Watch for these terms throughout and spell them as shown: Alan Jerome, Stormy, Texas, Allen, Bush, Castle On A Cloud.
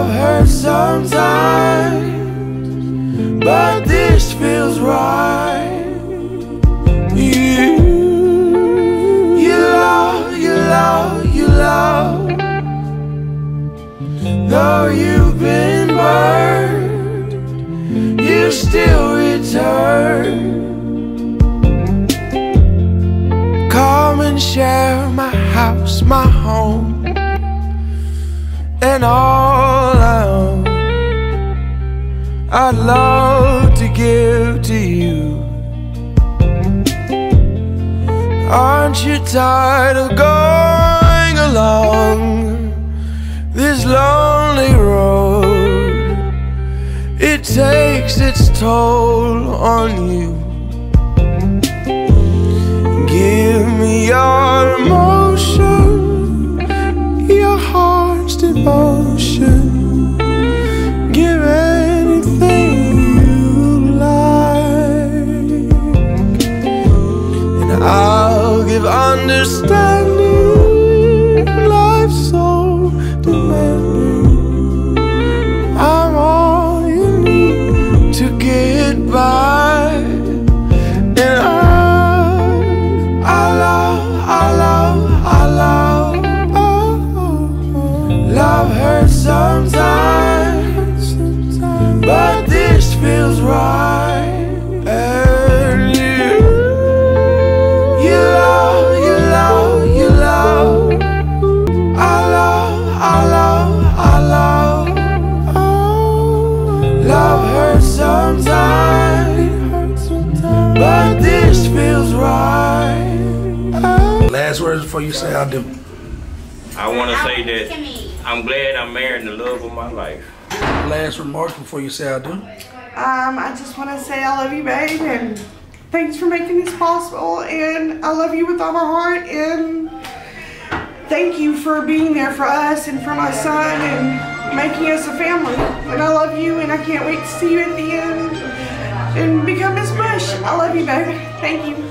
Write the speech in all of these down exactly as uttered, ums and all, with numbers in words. I've hurt sometimes, but this feels right. You, you love, you love, you love. Though you've been burned, you still return. Come and share my house, my home, and all I own. I'd love to give to you. Aren't you tired of going along this lonely road? It takes its toll on you. Give me your emotion, your heart, devotion. Give anything you like, and I'll give understanding. Life's so demanding. I'm all you need to get by. And I, I love, I love, I love. I've hurt sometimes, sometimes, but this feels right. And you, you love, you love, you love. I love, I love, I love. Oh, love hurts sometimes, but this feels right. Last words before you say I do. I want to say that I'm glad I'm marrying the love of my life. Last remarks before you say I do? Um, I just want to say I love you, babe, and thanks for making this possible, and I love you with all my heart, and thank you for being there for us and for my son and making us a family. And I love you, and I can't wait to see you at the end and become Miss Bush. I love you, baby. Thank you.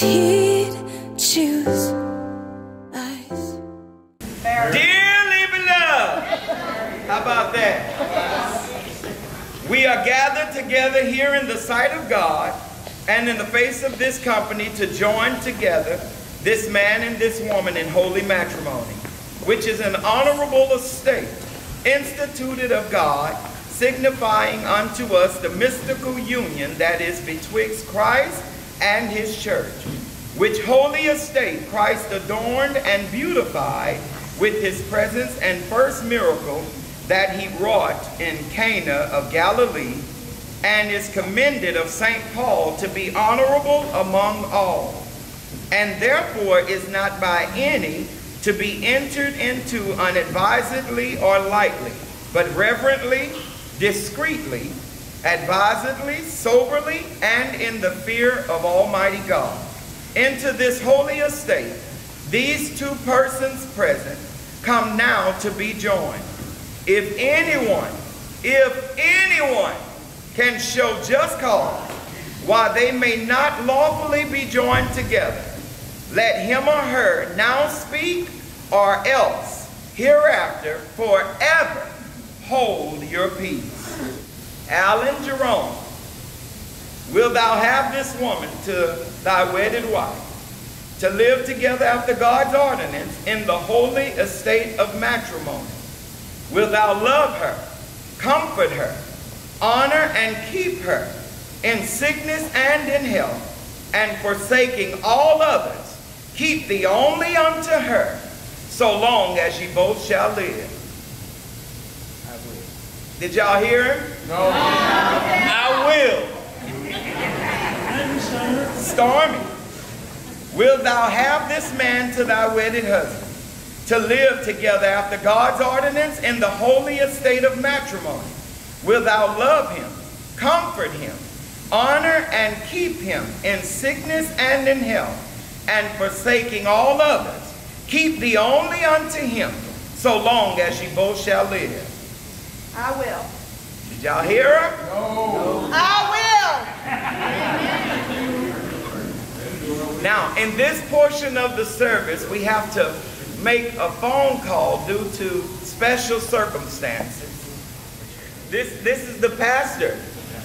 He'd choose I Amen. We are gathered together here in the sight of God and in the face of this company to join together this man and this woman in holy matrimony, which is an honorable estate instituted of God, signifying unto us the mystical union that is betwixt Christ and his church, which holy estate Christ adorned and beautified with his presence and first miracle that he wrought in Cana of Galilee, and is commended of Saint Paul to be honorable among all, and therefore is not by any to be entered into unadvisedly or lightly, but reverently, discreetly, advisedly, soberly, and in the fear of Almighty God. Into this holy estate, these two persons present come now to be joined. If anyone, if anyone can show just cause why they may not lawfully be joined together, let him or her now speak, or else hereafter forever hold your peace. Alan Jerome, wilt thou have this woman to thy wedded wife, to live together after God's ordinance in the holy estate of matrimony? Wilt thou love her, comfort her, honor and keep her in sickness and in health, and forsaking all others, keep thee only unto her, so long as ye both shall live? I will. Did y'all hear him? No. no. I will. Stormy, wilt thou have this man to thy wedded husband, to live together after God's ordinance in the holy estate of matrimony? Wilt thou love him, comfort him, honor and keep him in sickness and in health, and forsaking all others, keep thee only unto him, so long as ye both shall live? I will. Did y'all hear her? No. I will. Now, in this portion of the service, we have to make a phone call due to special circumstances. This, this is the pastor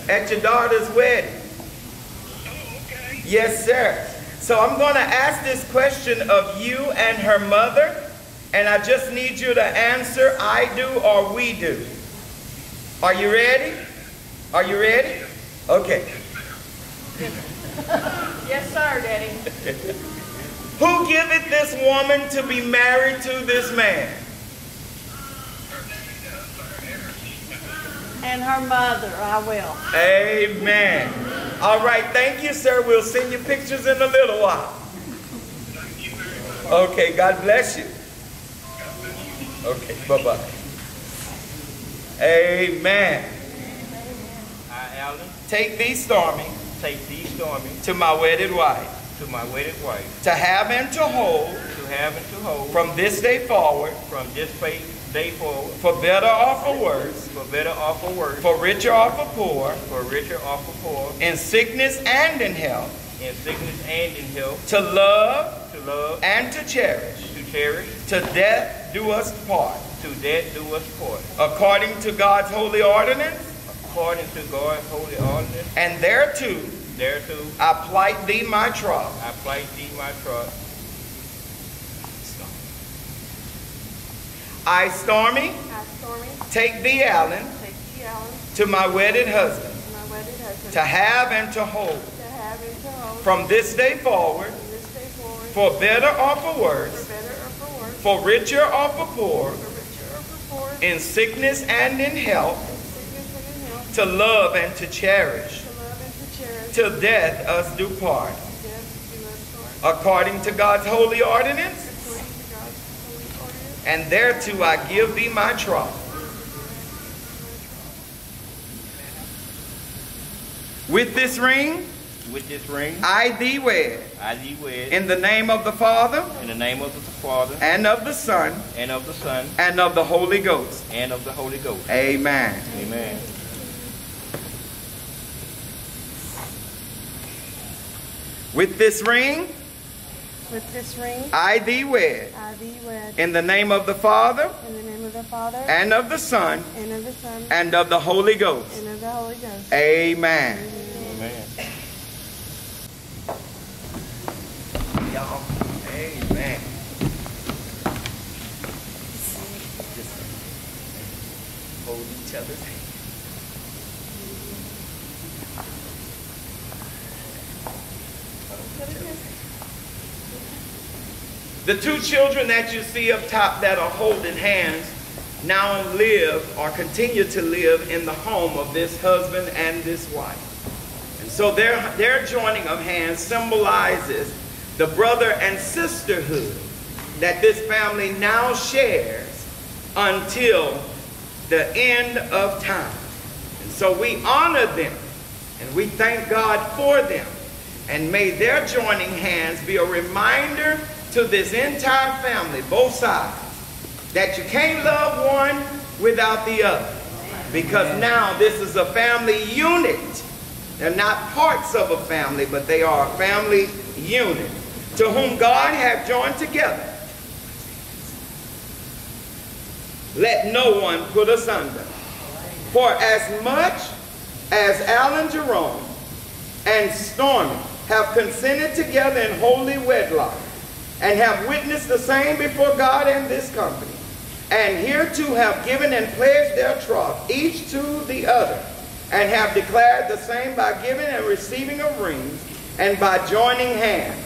at your daughter's wedding. Oh, okay. Yes, sir. So I'm going to ask this question of you and her mother, and I just need you to answer I do or we do. Are you ready? Are you ready? Okay. Yes, sir, Daddy. Who giveth this woman to be married to this man? And her mother, I will. Amen. All right, thank you, sir. We'll send you pictures in a little while. Thank you very much. Okay, God bless you. God bless you. Okay, bye-bye. Amen. I, Allen, take thee, Stormy. Take thee, Stormy. To my wedded wife. To my wedded wife. To have and to hold. To have and to hold. From this day forward. From this day forward. Day forward, for better or for worse, for better or for worse, for richer or for poor, for richer or for poor, in sickness and in health, in sickness and in health, to love, to love, and to cherish, to cherish, to death do us part, to death do us part, according to God's holy ordinance, according to God's holy ordinance, and thereto, thereto, I plight thee my troth, I plight thee my troth. I, Stormy, I, Stormy, take thee, Allen, take thee, Allen, to my wedded husband, my wedded husband, to have and to hold, to have and to hold, from this day forward, from this day forward, for better or for worse, for better or for worse, for richer or for poor, for richer or for poor, in sickness and in health, in sickness and in health, to love and to cherish, to love and to cherish, till death us do part, death do us part, according to God's holy ordinance. And thereto I give thee my troth. With this ring, with this ring, I thee wed, I thee wed, in the name of the Father, in the name of the Father, and of the Son, and of the Son, and of the Holy Ghost, and of the Holy Ghost. Amen. Amen. With this ring, with this ring I thee wed. I thee wed. In the name of the Father. In the name of the Father. And of the Son. And of the Son. And of the Holy Ghost. And of the Holy Ghost. Amen. Amen. Y'all. Amen. Just hold each other's hands. The two children that you see up top that are holding hands now live or continue to live in the home of this husband and this wife. And so their, their joining of hands symbolizes the brother and sisterhood that this family now shares until the end of time. And so we honor them and we thank God for them. And may their joining hands be a reminder to this entire family, both sides, that you can't love one without the other. Because now this is a family unit. They're not parts of a family, but they are a family unit to whom God hath joined together. Let no one put asunder. For as much as Alan Jerome and Stormy have consented together in holy wedlock, and have witnessed the same before God and this company, and hereto have given and pledged their troth, each to the other, and have declared the same by giving and receiving of rings, and by joining hands,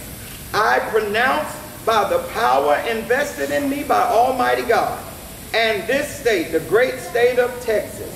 I pronounce by the power invested in me by Almighty God, and this state, the great state of Texas,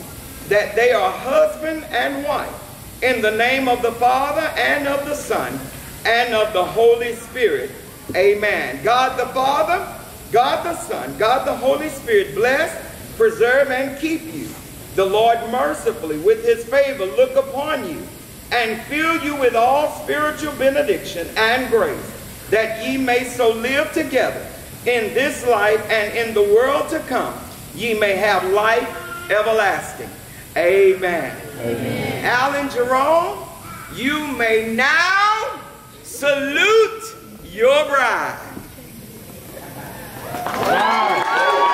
that they are husband and wife, in the name of the Father, and of the Son, and of the Holy Spirit. Amen. God the Father, God the Son, God the Holy Spirit bless, preserve, and keep you. The Lord mercifully with his favor look upon you and fill you with all spiritual benediction and grace, that ye may so live together in this life and in the world to come. Ye may have life everlasting. Amen. Amen. Alan Jerome, you may now salute your bride. Wow. Oh,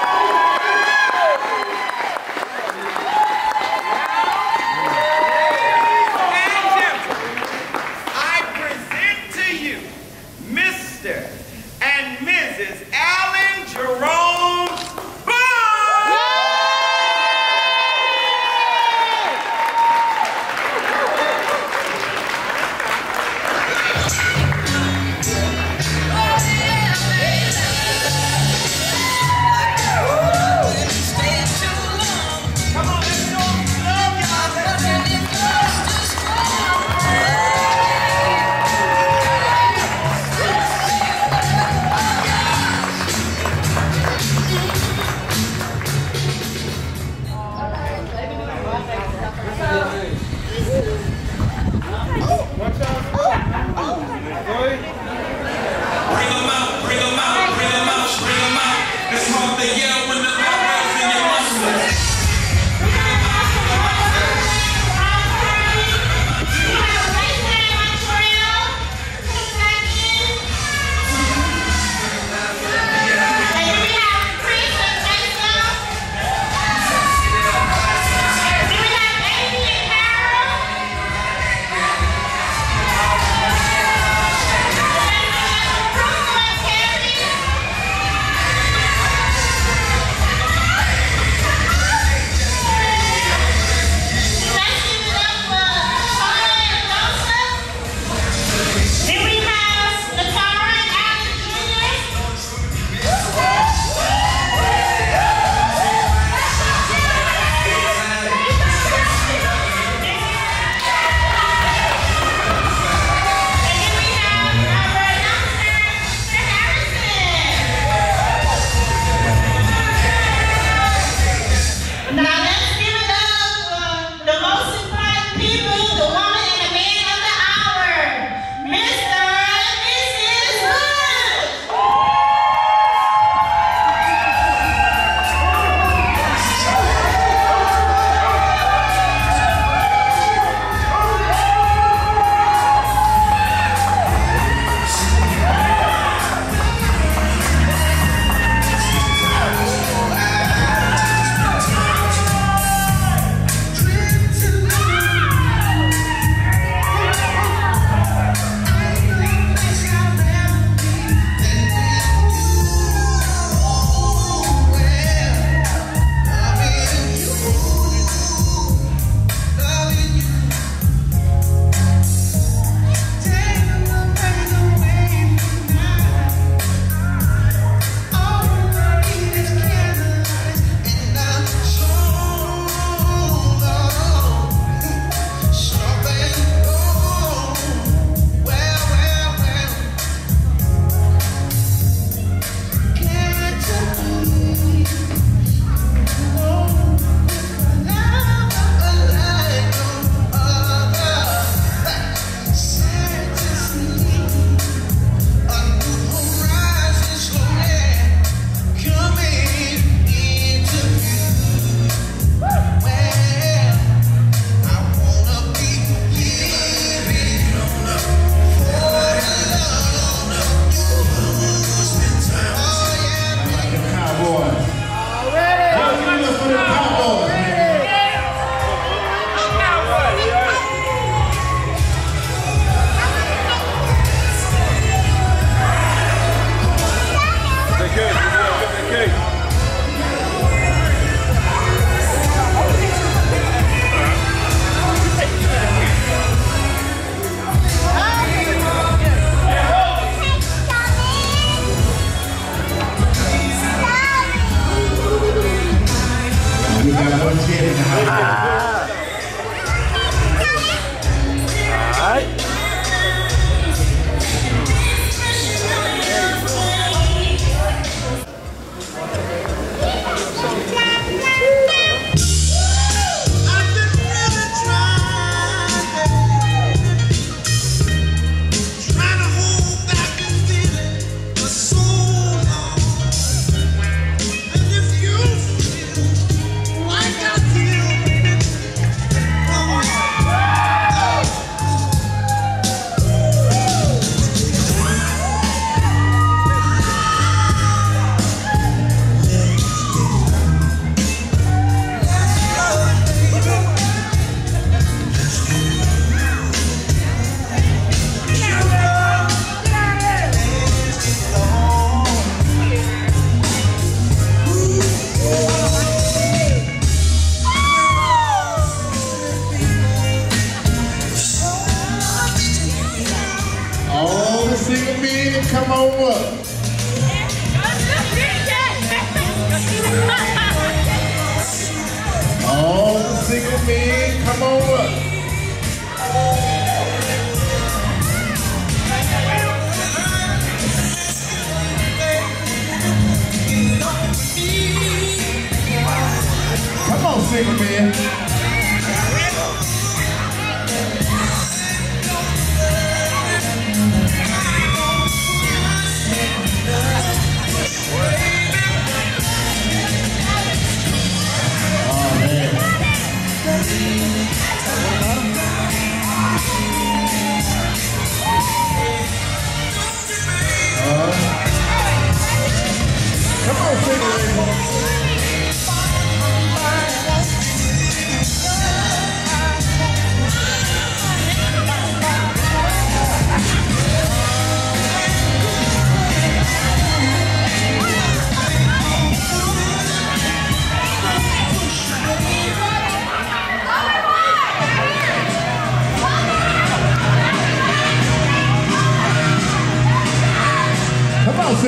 sing with me and come on up. All sing with me and come on up. Come on, sing with me. Come on, sing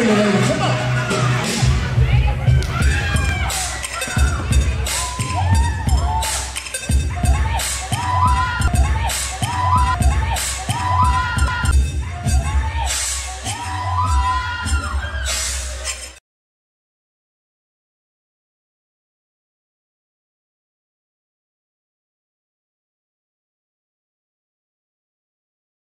it, ladies. Come on.